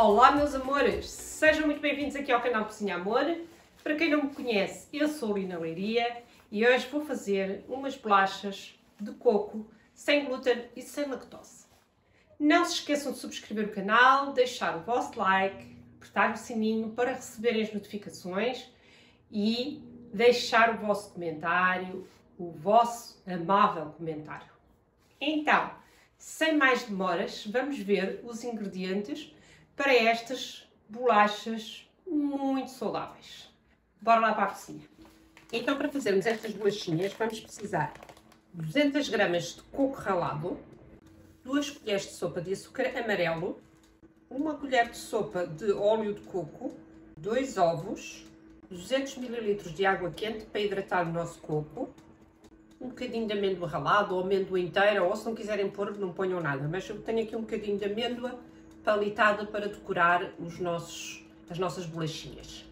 Olá meus amores, sejam muito bem-vindos aqui ao canal Cozinha Amor. Para quem não me conhece, eu sou a Lina Leiria e hoje vou fazer umas bolachas de coco sem glúten e sem lactose. Não se esqueçam de subscrever o canal, deixar o vosso like, apertar o sininho para receberem as notificações e deixar o vosso comentário, o vosso amável comentário. Então, sem mais demoras, vamos ver os ingredientes para estas bolachas muito saudáveis. Bora lá para a cozinha. Então, para fazermos estas bolachinhas, vamos precisar de 200 gramas de coco ralado, 2 colheres de sopa de açúcar amarelo, 1 colher de sopa de óleo de coco, 2 ovos, 200 ml de água quente para hidratar o nosso coco, um bocadinho de amêndoa ralado ou amêndoa inteira, ou se não quiserem pôr, não ponham nada, mas eu tenho aqui um bocadinho de amêndoa palitada para decorar as nossas bolachinhas.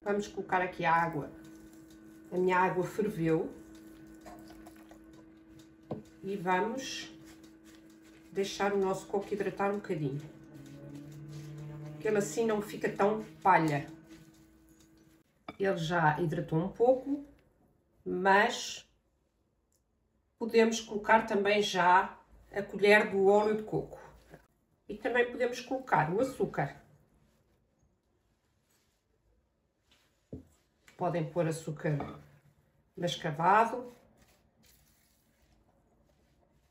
Vamos colocar aqui a água. A minha água ferveu e vamos deixar o nosso coco hidratar um bocadinho, porque ele assim não fica tão palha. Ele já hidratou um pouco, mas podemos colocar também já a colher do óleo de coco. E também podemos colocar o açúcar. Podem pôr açúcar mascavado.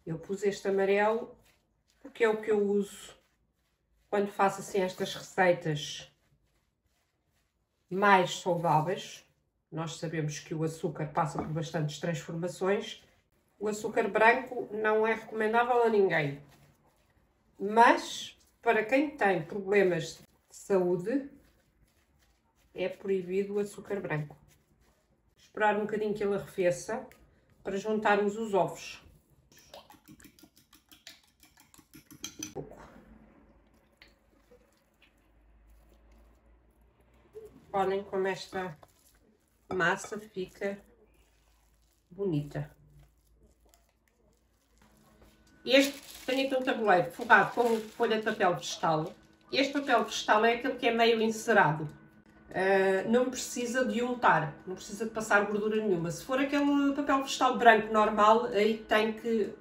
Eu pus este amarelo porque é o que eu uso quando faço assim estas receitas mais saudáveis. Nós sabemos que o açúcar passa por bastantes transformações. O açúcar branco não é recomendável a ninguém, mas para quem tem problemas de saúde é proibido o açúcar branco. Esperar um bocadinho que ele arrefeça para juntarmos os ovos. Olhem como esta massa fica bonita. Este, tenho aqui um tabuleiro forrado com folha de papel vegetal. Este papel vegetal é aquele que é meio encerado. Não precisa de untar, não precisa de passar gordura nenhuma. Se for aquele papel vegetal branco normal, aí tem que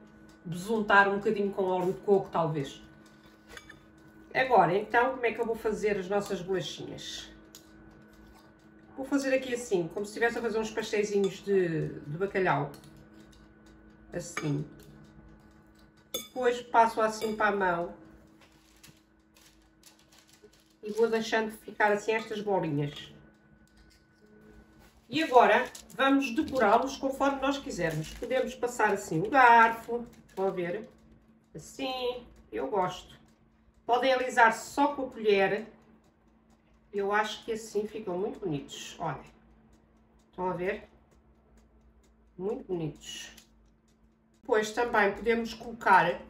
besuntar um bocadinho com óleo de coco, talvez. Agora, então, como é que eu vou fazer as nossas bolachinhas? Vou fazer aqui assim, como se estivesse a fazer uns pasteizinhos de bacalhau, assim. Depois passo assim para a mão e vou deixando ficar assim estas bolinhas. E agora vamos decorá-los conforme nós quisermos. Podemos passar assim o garfo, estão a ver? Assim, eu gosto. Podem alisar só com a colher. Eu acho que assim ficam muito bonitos, olha, estão a ver? Muito bonitos. Depois também podemos colocar,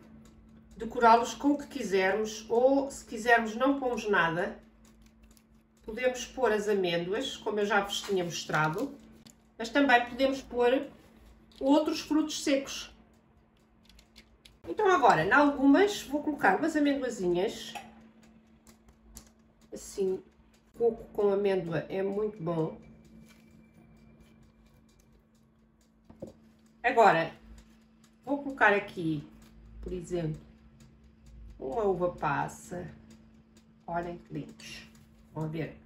decorá-los com o que quisermos, ou se quisermos não pomos nada, podemos pôr as amêndoas, como eu já vos tinha mostrado, mas também podemos pôr outros frutos secos. Então agora, em algumas, vou colocar umas amêndoazinhas, assim. Coco com amêndoa é muito bom. Agora, vou colocar aqui, por exemplo, uma uva passa. Olhem que lindos. Vão ver?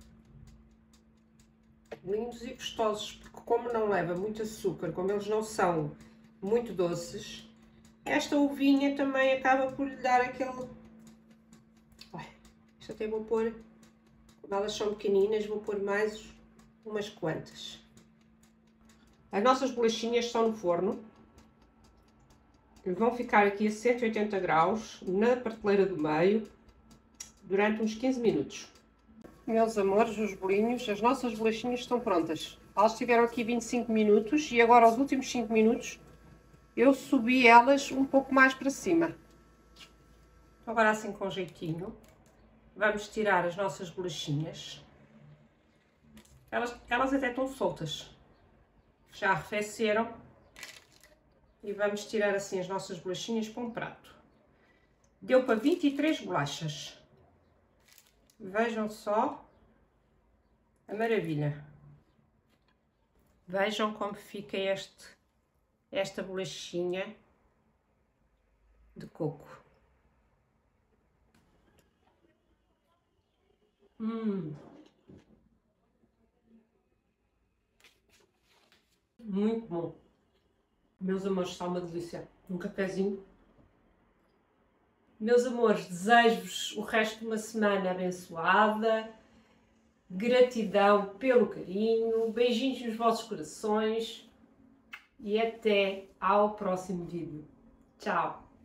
Lindos e gostosos, porque como não leva muito açúcar, como eles não são muito doces, esta uvinha também acaba por lhe dar aquele... Olha, isto até vou pôr... Elas são pequeninas, vou pôr mais umas quantas. As nossas bolachinhas estão no forno. Vão ficar aqui a 180 graus na prateleira do meio durante uns 15 minutos. Meus amores, os bolinhos, as nossas bolachinhas estão prontas. Elas estiveram aqui 25 minutos e agora aos últimos 5 minutos eu subi elas um pouco mais para cima. Agora assim com jeitinho. Vamos tirar as nossas bolachinhas. Elas até estão soltas. Já arrefeceram. E vamos tirar assim as nossas bolachinhas para um prato. deu para 23 bolachas. Vejam só a maravilha. Vejam como fica esta bolachinha de coco. Muito bom. Meus amores, está uma delícia. Um cafezinho. Meus amores, desejo-vos o resto de uma semana abençoada. Gratidão pelo carinho. Beijinhos nos vossos corações. E até ao próximo vídeo. Tchau.